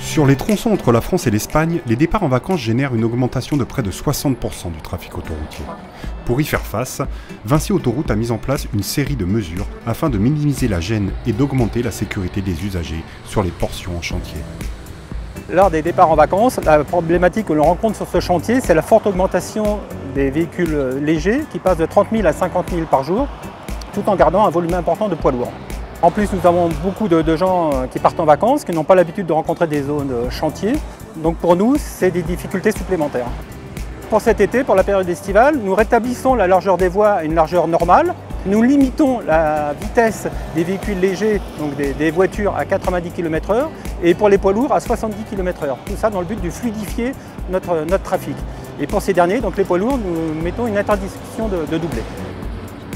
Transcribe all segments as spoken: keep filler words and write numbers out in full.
Sur les tronçons entre la France et l'Espagne, les départs en vacances génèrent une augmentation de près de soixante pour cent du trafic autoroutier. Pour y faire face, Vinci Autoroute a mis en place une série de mesures afin de minimiser la gêne et d'augmenter la sécurité des usagers sur les portions en chantier. Lors des départs en vacances, la problématique que l'on rencontre sur ce chantier, c'est la forte augmentation des véhicules légers qui passent de trente mille à cinquante mille par jour, tout en gardant un volume important de poids lourds. En plus, nous avons beaucoup de, de gens qui partent en vacances, qui n'ont pas l'habitude de rencontrer des zones chantiers. Donc pour nous, c'est des difficultés supplémentaires. Pour cet été, pour la période estivale, nous rétablissons la largeur des voies à une largeur normale. Nous limitons la vitesse des véhicules légers, donc des, des voitures, à quatre-vingt-dix kilomètres heure et pour les poids lourds à soixante-dix kilomètres heure. Tout ça dans le but de fluidifier notre, notre trafic. Et pour ces derniers, donc les poids lourds, nous mettons une interdiction de, de doubler.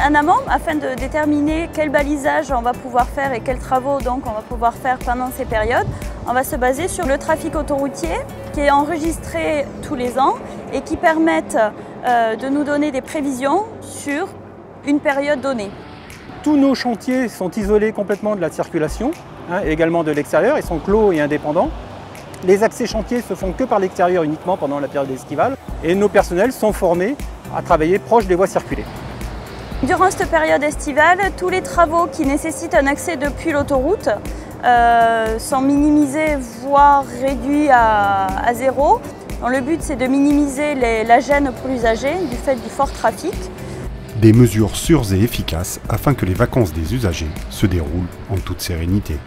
En amont, afin de déterminer quel balisage on va pouvoir faire et quels travaux donc on va pouvoir faire pendant ces périodes, on va se baser sur le trafic autoroutier qui est enregistré tous les ans et qui permettent euh, de nous donner des prévisions sur une période donnée. Tous nos chantiers sont isolés complètement de la circulation, hein, et également de l'extérieur, ils sont clos et indépendants. Les accès chantiers se font que par l'extérieur uniquement pendant la période estivale et nos personnels sont formés à travailler proche des voies circulées. Durant cette période estivale, tous les travaux qui nécessitent un accès depuis l'autoroute euh, sont minimisés, voire réduits à, à zéro. Donc, le but, c'est de minimiser les, la gêne pour l'usager du fait du fort trafic. Des mesures sûres et efficaces afin que les vacances des usagers se déroulent en toute sérénité.